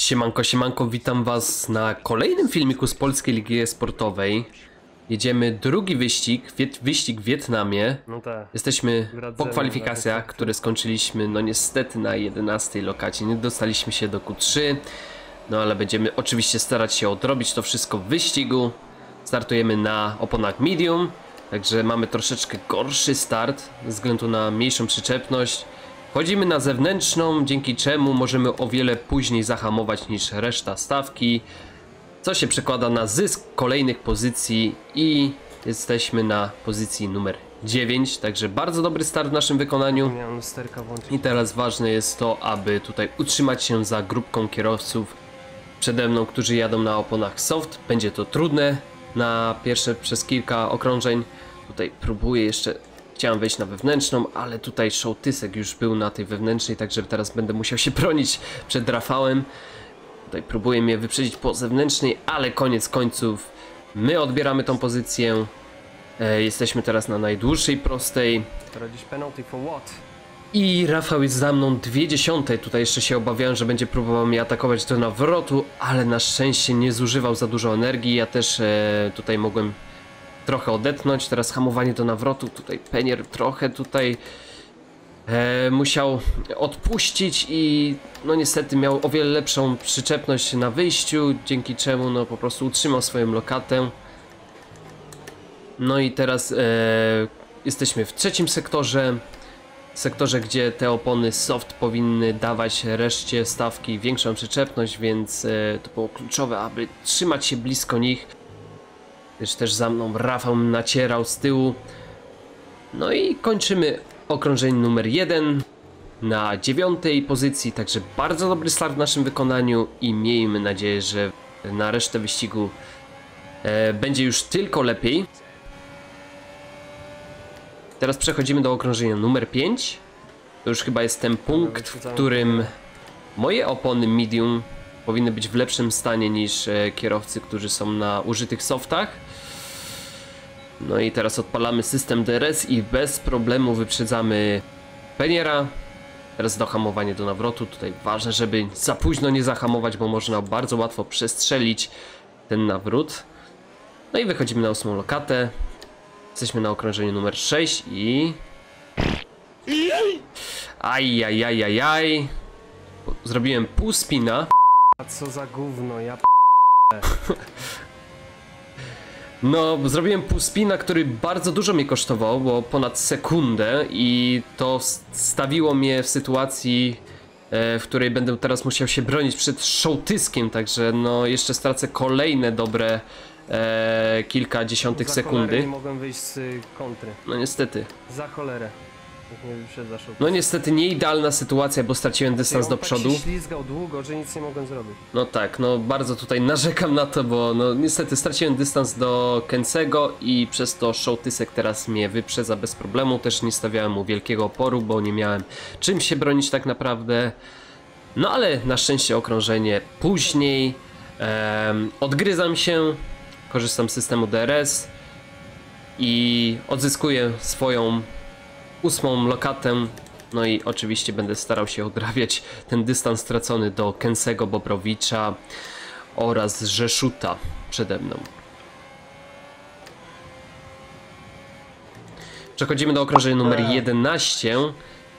Siemanko, siemanko, witam was na kolejnym filmiku z Polskiej Ligi Esportowej. Jedziemy drugi wyścig, wyścig w Wietnamie. No tak. Jesteśmy po kwalifikacjach, które skończyliśmy no niestety na 11 lokacie. Nie dostaliśmy się do Q3, no ale będziemy oczywiście starać się odrobić to wszystko w wyścigu. Startujemy na oponach medium, także mamy troszeczkę gorszy start ze względu na mniejszą przyczepność. Wchodzimy na zewnętrzną, dzięki czemu możemy o wiele później zahamować niż reszta stawki, co się przekłada na zysk kolejnych pozycji i jesteśmy na pozycji numer 9, także bardzo dobry start w naszym wykonaniu. I teraz ważne jest to, aby tutaj utrzymać się za grupką kierowców przede mną, którzy jadą na oponach soft. Będzie to trudne na pierwsze przez kilka okrążeń. Tutaj próbuję jeszcze... Chciałem wejść na wewnętrzną, ale tutaj Szołtysek już był na tej wewnętrznej, także teraz będę musiał się bronić przed Rafałem. Tutaj próbuję mnie wyprzedzić po zewnętrznej, ale koniec końców my odbieramy tą pozycję. Jesteśmy teraz na najdłuższej prostej. I Rafał jest za mną 0,2. Tutaj jeszcze się obawiałem, że będzie próbował mnie atakować do nawrotu, ale na szczęście nie zużywał za dużo energii. Ja też tutaj mogłem... trochę odetchnąć, teraz hamowanie do nawrotu, tutaj Peniel trochę tutaj musiał odpuścić i no niestety miał o wiele lepszą przyczepność na wyjściu, dzięki czemu no po prostu utrzymał swoją lokatę. No i teraz jesteśmy w trzecim sektorze, gdzie te opony soft powinny dawać reszcie stawki większą przyczepność, więc to było kluczowe, aby trzymać się blisko nich. Też za mną Rafał nacierał z tyłu. No i kończymy okrążenie numer 1 na 9 pozycji, także bardzo dobry start w naszym wykonaniu i miejmy nadzieję, że na resztę wyścigu będzie już tylko lepiej. Teraz przechodzimy do okrążenia numer 5. To już chyba jest ten punkt, w którym moje opony medium powinny być w lepszym stanie niż kierowcy, którzy są na użytych softach. No i teraz odpalamy system DRS i bez problemu wyprzedzamy Peniela. Teraz dohamowanie do nawrotu. Tutaj ważne, żeby za późno nie zahamować, bo można bardzo łatwo przestrzelić ten nawrót. No i wychodzimy na 8 lokatę. Jesteśmy na okrążeniu numer 6 i... Ajajajajaj. Zrobiłem pół spina. A co za gówno, ja p***e. No, zrobiłem pół spina, który bardzo dużo mnie kosztował, bo ponad sekundę i to stawiło mnie w sytuacji, w której będę teraz musiał się bronić przed Szołtyskiem, także no jeszcze stracę kolejne dobre kilka dziesiątych sekundy. Nie mogłem wyjść z kontry. No niestety. Za cholerę. No niestety nie idealna sytuacja, bo straciłem dystans do przodu. Ja tak się ślizgał długo, że nic nie mogłem zrobić. No tak, no bardzo tutaj narzekam na to, bo no niestety straciłem dystans do Kęcego i przez to Szołtysek teraz mnie wyprzedza bez problemu. Też nie stawiałem mu wielkiego oporu, bo nie miałem czym się bronić tak naprawdę. No ale na szczęście okrążenie później. Odgryzam się, korzystam z systemu DRS i odzyskuję swoją 8 lokatę, no i oczywiście będę starał się odrabiać ten dystans stracony do Kęcego, Bobrowicza oraz Rzeszuta przede mną. Przechodzimy do okrążenia numer 11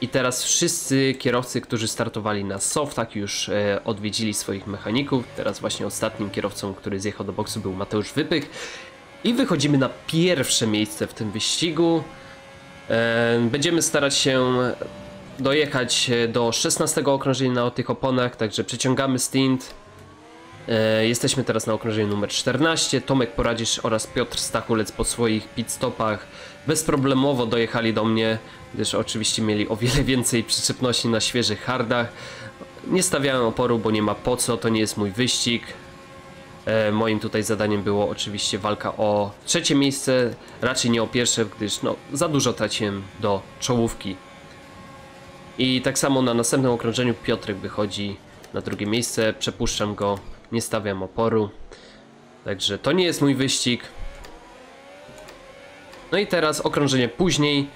i teraz wszyscy kierowcy, którzy startowali na softach, już odwiedzili swoich mechaników. Teraz właśnie ostatnim kierowcą, który zjechał do boksu, był Mateusz Wypych i wychodzimy na pierwsze miejsce w tym wyścigu. Będziemy starać się dojechać do 16 okrążenia na tych oponach, także przeciągamy stint. Jesteśmy teraz na okrążeniu numer 14. Tomek Poradzisz oraz Piotr Stachulec po swoich pit stopach bezproblemowo dojechali do mnie, gdyż oczywiście mieli o wiele więcej przyczepności na świeżych hardach. Nie stawiałem oporu, bo nie ma po co, to nie jest mój wyścig. Moim tutaj zadaniem było oczywiście walka o trzecie miejsce, raczej nie o pierwsze, gdyż no, za dużo traciłem do czołówki. I tak samo na następnym okrążeniu Piotrek wychodzi na drugie miejsce, przepuszczam go, nie stawiam oporu. Także to nie jest mój wyścig. No i teraz okrążenie później.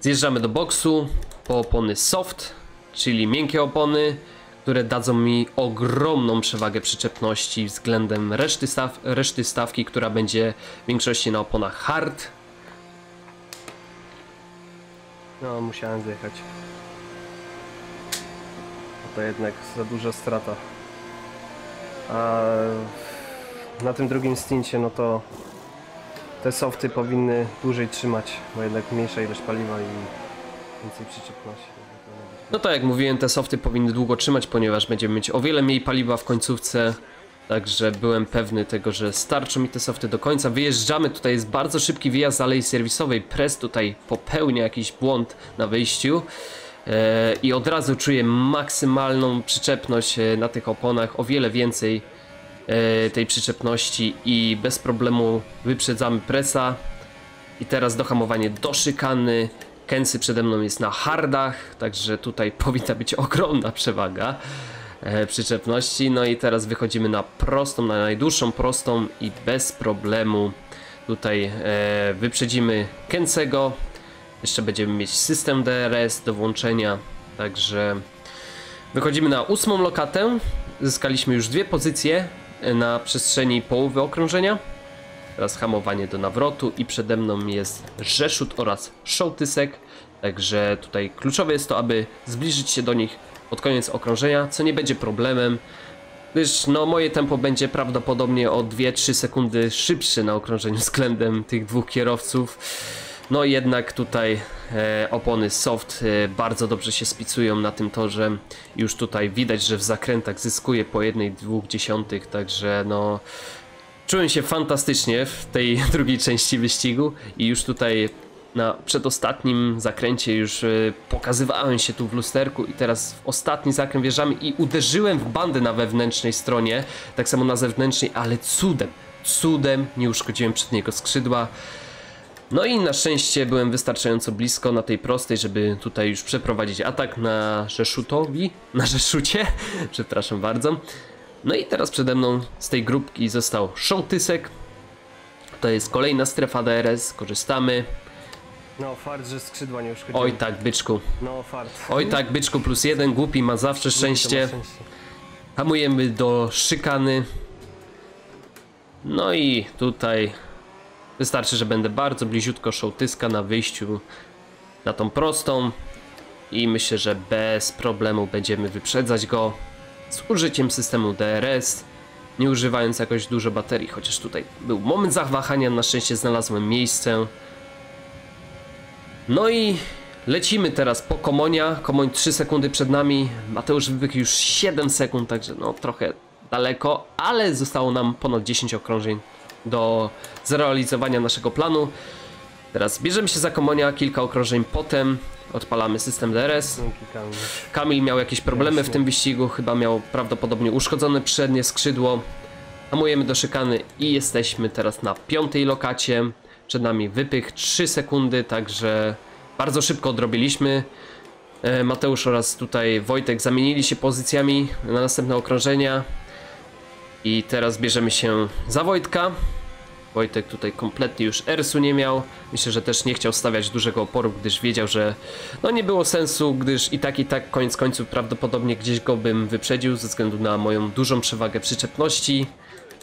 Zjeżdżamy do boksu po opony soft, czyli miękkie opony, które dadzą mi ogromną przewagę przyczepności względem reszty stawki, która będzie w większości na oponach hard. No, musiałem zjechać. To jednak za duża strata. A na tym drugim stincie, no to te softy powinny dłużej trzymać, bo jednak mniejsza ilość paliwa i więcej przyczepności. No tak jak mówiłem, te softy powinny długo trzymać, ponieważ będziemy mieć o wiele mniej paliwa w końcówce. Także byłem pewny tego, że starczą mi te softy do końca. Wyjeżdżamy, tutaj jest bardzo szybki wyjazd z alei serwisowej. Pres tutaj popełnia jakiś błąd na wyjściu. I od razu czuję maksymalną przyczepność na tych oponach, o wiele więcej tej przyczepności i bez problemu wyprzedzamy Presa. I teraz dohamowanie do szykany. Kęcy przede mną jest na hardach, także tutaj powinna być ogromna przewaga przyczepności. No i teraz wychodzimy na prostą, na najdłuższą prostą i bez problemu tutaj wyprzedzimy Kęcego. Jeszcze będziemy mieć system DRS do włączenia, także wychodzimy na 8. lokatę. Zyskaliśmy już 2 pozycje na przestrzeni połowy okrążenia. Teraz hamowanie do nawrotu i przede mną jest Rzeszut oraz Szołtysek. Także tutaj kluczowe jest to, aby zbliżyć się do nich pod koniec okrążenia, co nie będzie problemem, gdyż no, moje tempo będzie prawdopodobnie o 2-3 sekundy szybsze na okrążeniu względem tych 2 kierowców. No jednak tutaj opony soft bardzo dobrze się spicują na tym torze. Już tutaj widać, że w zakrętach zyskuje po 1,2, także no czułem się fantastycznie w tej drugiej części wyścigu i już tutaj na przedostatnim zakręcie już pokazywałem się tu w lusterku i teraz w ostatni zakręt wjeżdżamy i uderzyłem w bandę na wewnętrznej stronie, tak samo na zewnętrznej, ale cudem nie uszkodziłem przedniego skrzydła. No i na szczęście byłem wystarczająco blisko na tej prostej, żeby tutaj już przeprowadzić atak na Rzeszucie, przepraszam bardzo. No i teraz przede mną z tej grupki został Szołtysek. To jest kolejna strefa DRS, korzystamy. No fart, że skrzydła nie uszkodziłem. Oj tak, byczku. No fart. Oj tak, byczku, +1, głupi ma zawsze szczęście. Hamujemy do szykany. No i tutaj wystarczy, że będę bardzo bliziutko Szołtyska na wyjściu na tą prostą i myślę, że bez problemu będziemy wyprzedzać go z użyciem systemu DRS, nie używając jakoś dużo baterii, chociaż tutaj był moment zawahania, na szczęście znalazłem miejsce. No i lecimy teraz po Komonia. Komoń 3 sekundy przed nami, Mateusz Wypych już 7 sekund, także no trochę daleko, ale zostało nam ponad 10 okrążeń do zrealizowania naszego planu. Teraz bierzemy się za Komonia, kilka okrążeń potem odpalamy system DRS. Kamil miał jakieś problemy w tym wyścigu, chyba miał prawdopodobnie uszkodzone przednie skrzydło. Hamujemy do szykany i jesteśmy teraz na 5. lokacie. Przed nami Wypych 3 sekundy, także bardzo szybko odrobiliśmy. Mateusz oraz tutaj Wojtek zamienili się pozycjami na następne okrążenia. I teraz bierzemy się za Wojtka. Wojtek tutaj kompletnie już ersu nie miał. Myślę, że też nie chciał stawiać dużego oporu, gdyż wiedział, że no nie było sensu, gdyż i tak koniec końców prawdopodobnie gdzieś go bym wyprzedził ze względu na moją dużą przewagę przyczepności.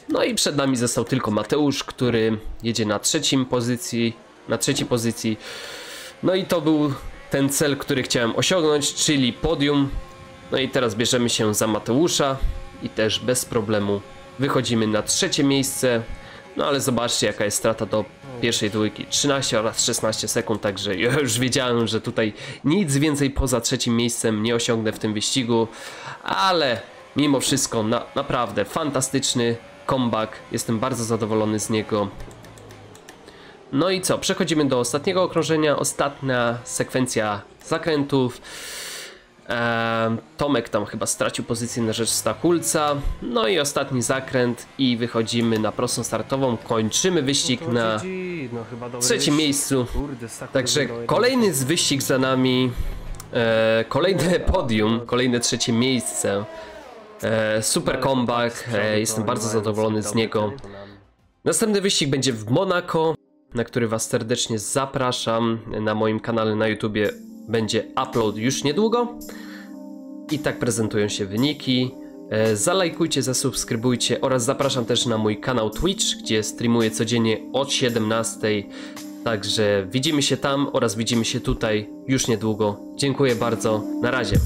No i przed nami został tylko Mateusz, który jedzie na trzeciej pozycji. No i to był ten cel, który chciałem osiągnąć, czyli podium. No i teraz bierzemy się za Mateusza. I też bez problemu wychodzimy na 3. miejsce. No ale zobaczcie, jaka jest strata do pierwszej dwójki, 13 oraz 16 sekund, także ja już wiedziałem, że tutaj nic więcej poza 3. miejscem nie osiągnę w tym wyścigu. Ale mimo wszystko naprawdę fantastyczny comeback, jestem bardzo zadowolony z niego. No i co, przechodzimy do ostatniego okrążenia, ostatnia sekwencja zakrętów. Tomek tam chyba stracił pozycję na rzecz Stachulca. No i ostatni zakręt i wychodzimy na prostą startową. Kończymy wyścig na 3. miejscu. Także kolejny wyścig za nami. Kolejne podium, kolejne 3. miejsce. Super comeback, jestem bardzo zadowolony z niego. Następny wyścig będzie w Monako, na który was serdecznie zapraszam. Na moim kanale na YouTubie będzie upload już niedługo. I tak prezentują się wyniki. Zalajkujcie, zasubskrybujcie oraz zapraszam też na mój kanał Twitch, gdzie streamuję codziennie od 17:00. Także widzimy się tam oraz widzimy się tutaj już niedługo. Dziękuję bardzo, na razie.